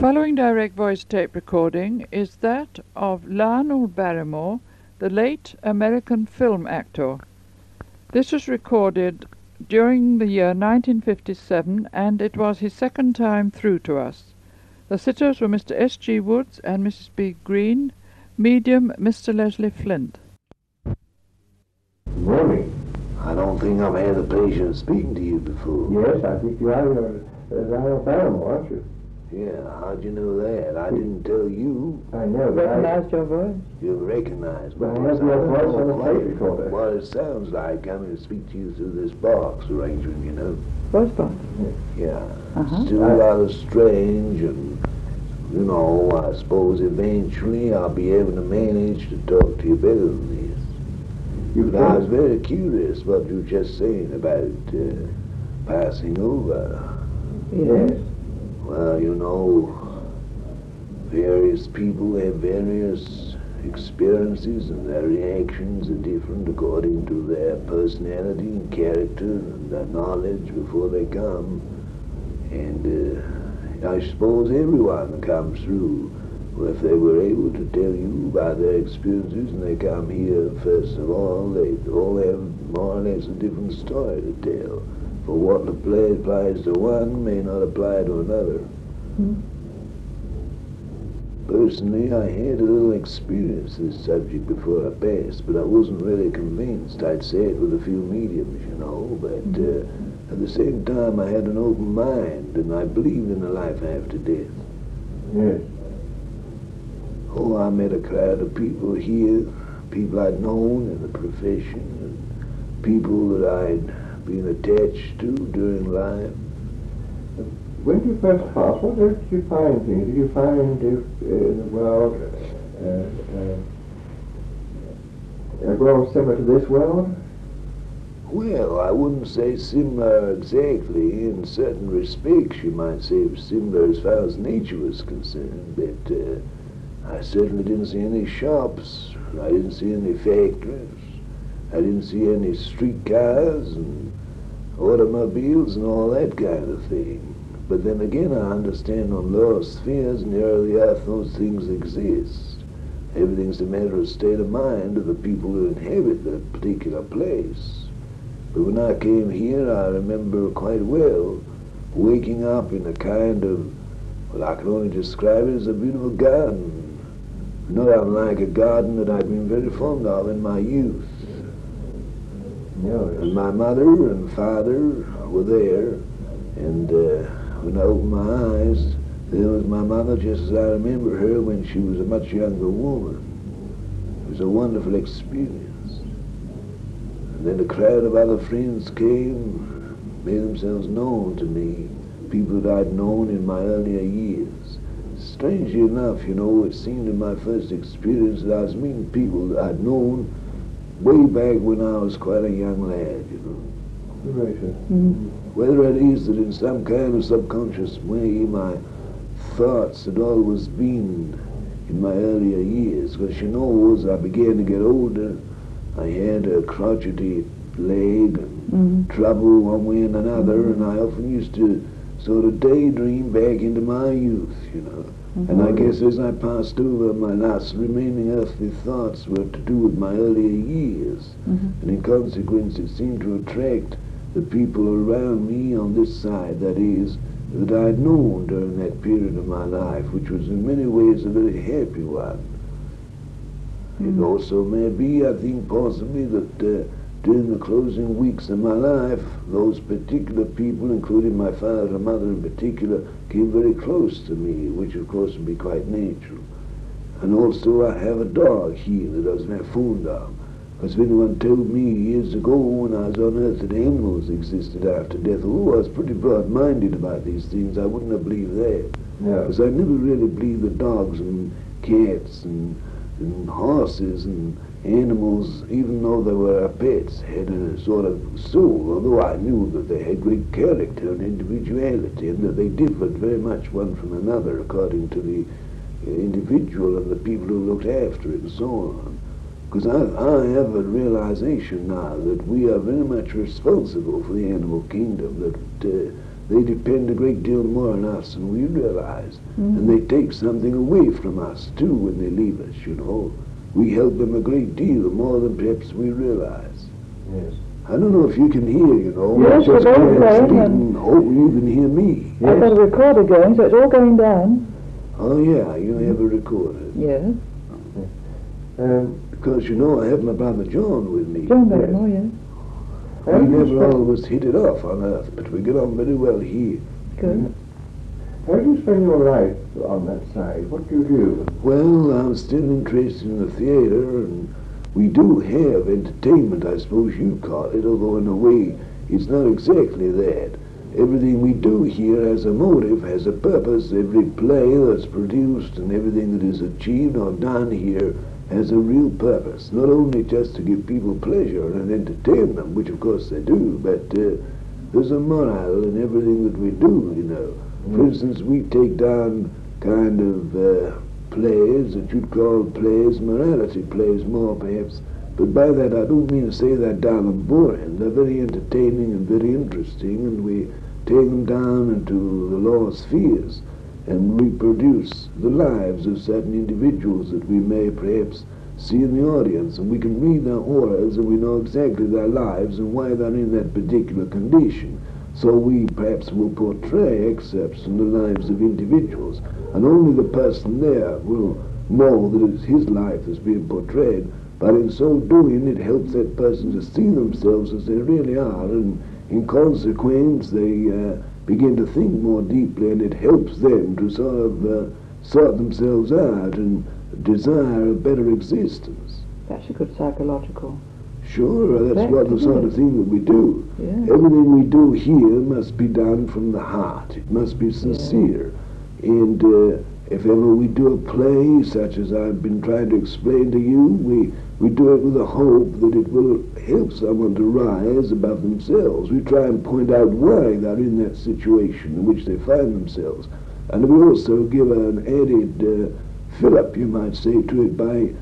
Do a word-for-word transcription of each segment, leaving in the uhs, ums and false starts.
following direct voice tape recording is that of Lionel Barrymore, the late American film actor. This was recorded during the year nineteen fifty-seven, and it was his second time through to us. The sitters were Mister S G Woods and Missus B. Green, medium Mister Leslie Flint. Morning. I don't think I've had the pleasure of speaking to you before. Yes, I think you are Lionel Barrymore, aren't you? Yeah, how'd you know that? I didn't tell you. I know, but recognized I... your voice? You recognized my voice. I have your voice on the tape recorder. What it sounds like, I'm going to speak to you through this box arrangement, you know. Voice box? Yeah. yeah. Uh-huh. Still I... rather strange, and, you know, I suppose eventually I'll be able to manage to talk to you better than this. You but I was very curious what you were just saying about uh, passing over. Yes. yes. Well, you know, various people have various experiences, and their reactions are different according to their personality and character and their knowledge before they come. And uh, I suppose everyone comes through. Well, if they were able to tell you about their experiences and they come here, first of all, they all have more or less a different story to tell. For what applies to one may not apply to another. Mm. Personally, I had a little experience in this subject before I passed, but I wasn't really convinced. I'd said with a few mediums, you know, but mm. uh, at the same time I had an open mind, and I believed in a life after death. Yes. Oh, I met a crowd of people here, people I'd known in the profession, and people that I'd been attached to during life. When you first pass, what did you find things? Did you find uh, in the world uh, uh, a world similar to this world? Well, I wouldn't say similar exactly. In certain respects, you might say similar as far as nature was concerned, but uh, I certainly didn't see any shops, I didn't see any factories, I didn't see any streetcars and automobiles and all that kind of thing. But then again, I understand on lower spheres nearer the earth those things exist. Everything's a matter of state of mind of the people who inhabit that particular place. But when I came here, I remember quite well waking up in a kind of, well, I can only describe it as a beautiful garden. Not unlike a garden that I'd been very fond of in my youth. And my mother and father were there, and uh, when I opened my eyes, there was my mother just as I remember her when she was a much younger woman. It was a wonderful experience. And then a crowd of other friends came, made themselves known to me, people that I'd known in my earlier years. Strangely enough, you know, it seemed in my first experience that I was meeting people that I'd known way back when I was quite a young lad, you know. Right, sir. Mm-hmm. Whether it is that in some kind of subconscious way my thoughts had always been in my earlier years, because you know, as I began to get older, I had a crotchety leg and mm-hmm. trouble one way and another, mm-hmm. and I often used to sort of daydream back into my youth, you know. Mm-hmm. And I guess as I passed over, my last remaining earthly thoughts were to do with my earlier years. Mm-hmm. And in consequence, it seemed to attract the people around me on this side, that is, that I had known during that period of my life, which was in many ways a very happy one. Mm-hmm. It also may be, I think, possibly that uh, during the closing weeks of my life, those particular people, including my father and mother in particular, came very close to me, which of course would be quite natural. And also I have a dog here that I was very fond of, because if anyone told me years ago when I was on earth that animals existed after death, oh, I was pretty broad-minded about these things, I wouldn't have believed that. Because yeah. I never really believed that dogs and cats and, and horses and animals, even though they were our pets, had a sort of soul, although I knew that they had great character and individuality, and that they differed very much one from another according to the individual and the people who looked after it and so on. Because I, I have a realization now that we are very much responsible for the animal kingdom, that uh, They depend a great deal more on us than we realize. Mm-hmm. And they take something away from us, too, when they leave us, you know. We help them a great deal, more than perhaps we realize. Yes. I don't know if you can hear, you know. Yes, we're going down. Hope you can hear me. Yes. I've got a recorder going, so it's all going down. Oh, yeah, you have a recorder. Yes. Um, because, you know, I have my brother John with me. John Barrymore, yes. yes. We never always hit it off on Earth, but we get on very well here. Good. How do you spend your life on that side? What do you do? Well, I'm still interested in the theatre, and we do have entertainment, I suppose you'd call it, although in a way it's not exactly that. Everything we do here has a motive, has a purpose. Every play that's produced and everything that is achieved or done here has a real purpose, not only just to give people pleasure and entertain them, which of course they do, but uh, there's a morale in everything that we do, you know. Mm. For instance, we take down kind of uh, plays that you'd call plays, morality plays more perhaps, but by that I don't mean to say they're dull and boring. They're very entertaining and very interesting, and we take them down into the lower spheres and reproduce the lives of certain individuals that we may perhaps see in the audience, and we can read their auras and we know exactly their lives and why they're in that particular condition. So we perhaps will portray excerpts from the lives of individuals, and only the person there will know that it's his life that's being portrayed, but in so doing it helps that person to see themselves as they really are, and in consequence they uh, begin to think more deeply, and it helps them to sort of uh, sort themselves out and desire a better existence. That's a good psychological... Sure, that's fact, what the sort of thing that we do. Yeah. Everything we do here must be done from the heart. It must be sincere. Yeah. And uh, if ever we do a play, such as I've been trying to explain to you, we, we do it with the hope that it will help someone to rise above themselves. We try and point out why they're in that situation in which they find themselves. And we also give an added uh, fill-up, you might say, to it by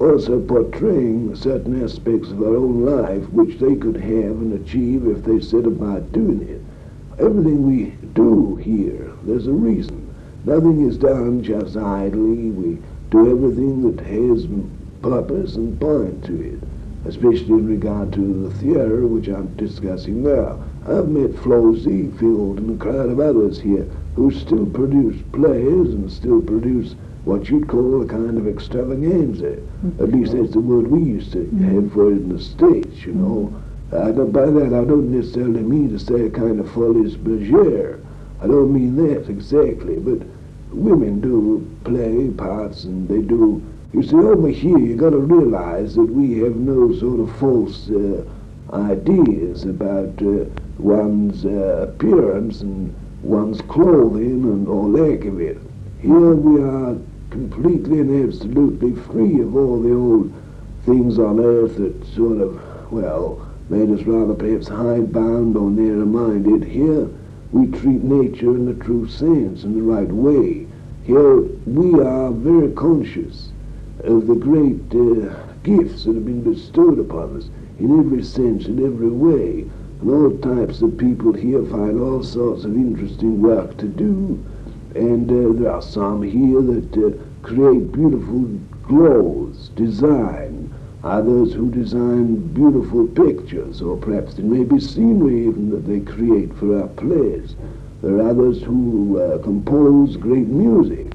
also portraying certain aspects of their own life which they could have and achieve if they set about doing it. Everything we do here, there's a reason. Nothing is done just idly. We do everything that has purpose and point to it, especially in regard to the theatre, which I'm discussing now. I've met Flo Ziegfeld and a crowd of others here who still produce plays and still produce what you'd call a kind of extravaganza. Mm-hmm. At least that's the word we used to mm-hmm. have for it in the States, you know. I don't, by that I don't necessarily mean to say a kind of folies bergère. I don't mean that exactly, but women do play parts and they do... You see, over here you got to realize that we have no sort of false uh, ideas about uh, one's uh, appearance and one's clothing and all lack of it. Here we are completely and absolutely free of all the old things on earth that sort of, well, made us rather perhaps hidebound or narrow-minded. Here we treat nature in the true sense, in the right way. Here we are very conscious of the great uh, gifts that have been bestowed upon us in every sense, in every way. And all types of people here find all sorts of interesting work to do. And uh, there are some here that uh, create beautiful clothes, design. Others who design beautiful pictures, or perhaps it may be scenery even that they create for our plays. There are others who uh, compose great music.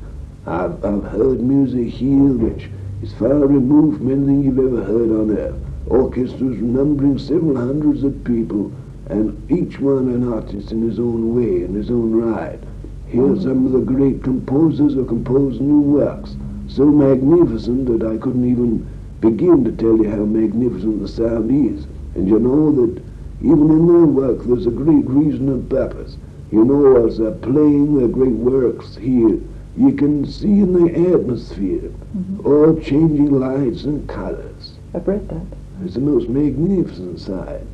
I've, I've heard music here which is far removed from anything you've ever heard on earth. Orchestras numbering several hundreds of people, and each one an artist in his own way, in his own right. Here some of the great composers have composed new works, so magnificent that I couldn't even begin to tell you how magnificent the sound is. And you know that even in their work there's a great reason and purpose. You know, as they're playing their great works here, you can see in the atmosphere mm-hmm. all changing lights and colors. I've read that. It's the most magnificent side.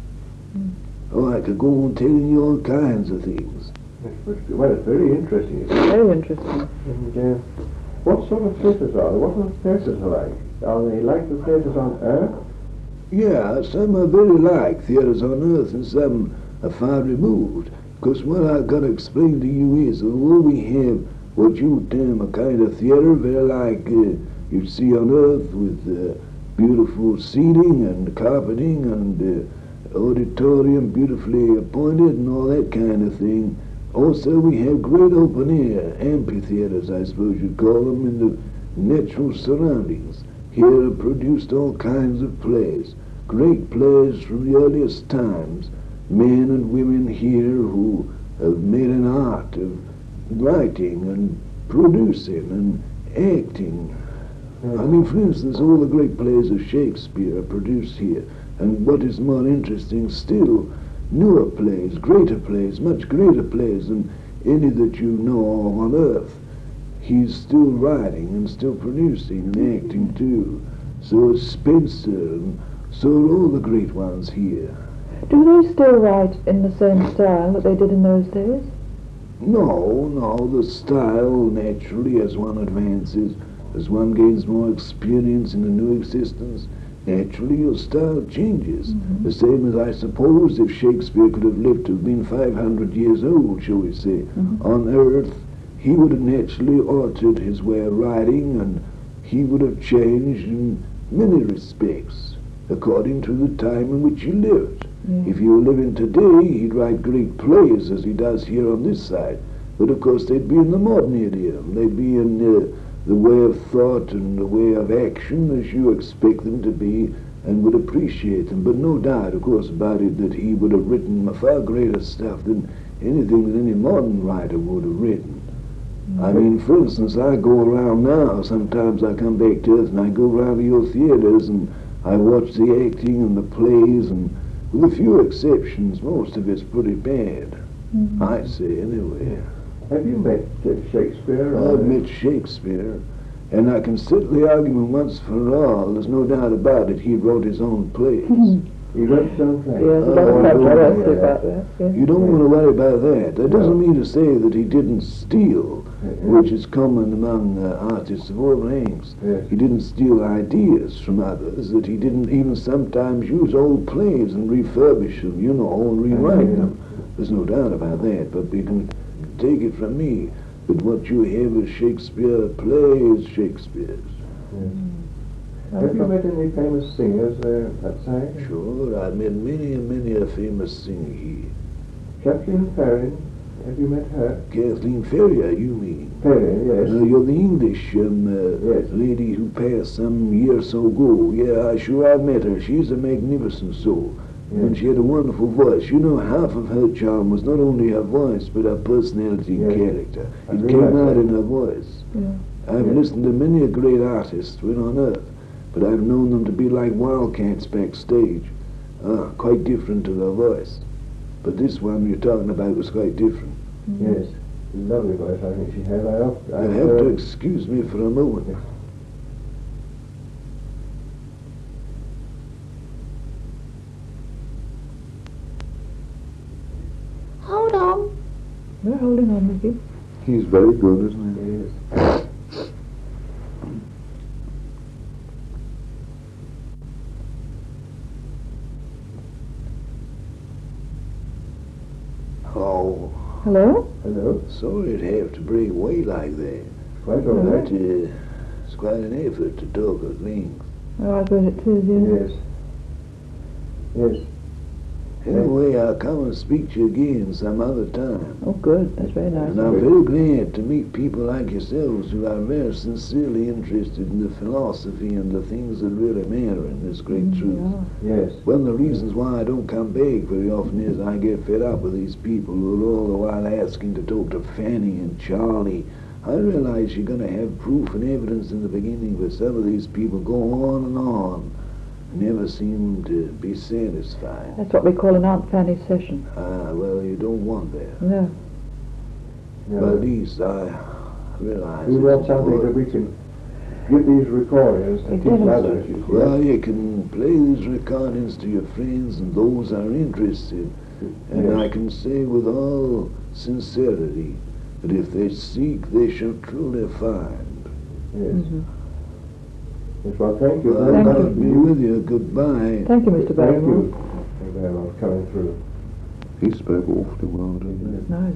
Mm. Oh, I could go on telling you all kinds of things. Well, it's very interesting. Very interesting. And, uh, what sort of theatres are there? What sort of theatres are like? Are they like the theatres on Earth? Yeah, some are very like theatres on Earth and some are far removed. Because what I got to explain to you is, when we have what you would term a kind of theater, very like uh, you see on Earth, with uh, beautiful seating and carpeting and uh, auditorium beautifully appointed and all that kind of thing. Also, we have great open air amphitheaters, I suppose you'd call them, in the natural surroundings. Here are produced all kinds of plays, great plays from the earliest times, men and women here who have made an art of writing and producing and acting. I mean, for instance, all the great plays of Shakespeare are produced here, and what is more interesting still, newer plays, greater plays, much greater plays than any that you know of on Earth. He's still writing and still producing and acting too. So is Spencer, and so are all the great ones here. Do they still write in the same style that they did in those days? No, no. The style, naturally, as one advances, as one gains more experience in a new existence, naturally your style changes. Mm-hmm. The same as, I suppose, if Shakespeare could have lived to have been five hundred years old, shall we say, mm-hmm. on Earth, he would have naturally altered his way of writing, and he would have changed in many respects according to the time in which he lived. Mm. If he were living today, he'd write great plays as he does here on this side, but of course they'd be in the modern idiom. They'd be in uh, the way of thought and the way of action as you expect them to be and would appreciate them. But no doubt, of course, about it, that he would have written far greater stuff than anything that any modern writer would have written. I mean, for instance, I go around now, sometimes I come back to Earth and I go around to your theaters and I watch the acting and the plays, and with a few exceptions, most of it's pretty bad, mm-hmm. I say anyway. Have you met Shakespeare? I've met Shakespeare, and I can settle the argument once for all. There's no doubt about it, he wrote his own plays. Mm-hmm. You don't don't yes, oh, don't don't worry worry about that. That. Yes. You don't yes. want to worry about that. That doesn't mean to say that he didn't steal, yes. which is common among uh, artists of all ranks. Yes. He didn't steal ideas from others, that he didn't even sometimes use old plays and refurbish them, you know, and rewrite yes. them. There's no doubt about that, but you can take it from me that what you have as Shakespeare plays Shakespeare's. Yes. Have you met any famous singers there uh, outside? Sure, I met many and many a famous singer here. Kathleen Ferrier, have you met her? Kathleen Ferrier, you mean? Ferrier, yes. Uh, you're the English um, uh, yes. lady who passed some year or so ago. Yeah, sure, I met her. She's a magnificent soul. Yes. And she had a wonderful voice. You know, half of her charm was not only her voice, but her personality yes. and character. I it came out that. in her voice. Yeah. I've yes. listened to many a great artist when on Earth, but I've known them to be like wildcats backstage, ah, quite different to their voice. But this one you're talking about was quite different. Mm-hmm. Yes, lovely voice I think she had. I hope, I You'll have heard. to excuse me for a moment. Yes. Hold on. We're holding on with you. He's very good, isn't he? Yes. Hello? Hello? Sorry it'd have to break away like that. Quite all right. But, uh, it's quite an effort to talk at length. Oh, I bet it is, yes. Yes. Yes. Anyway, I'll come and speak to you again some other time. Oh, good. That's very nice. And I'm very glad to meet people like yourselves who are very sincerely interested in the philosophy and the things that really matter in this great mm, truth. Yeah. Yes. One of the reasons why I don't come back very often is I get fed up with these people who are all the while asking to talk to Fanny and Charlie. I realize you're going to have proof and evidence in the beginning, but some of these people go on and on. Never seem to be satisfied. That's what we call an Aunt Fanny session. Ah, well, you don't want that. No. no. But at least I realize... We want something that we can give these recordings to teach others. Well, you can play these recordings to your friends and those are interested. And yes. I can say with all sincerity that if they seek, they shall truly find. Yes. Mm-hmm. Well, thank you very much. I'll be with you. Goodbye. Thank you, Mister Barrymore. Thank you very much for coming through. He spoke awfully well, didn't he? No.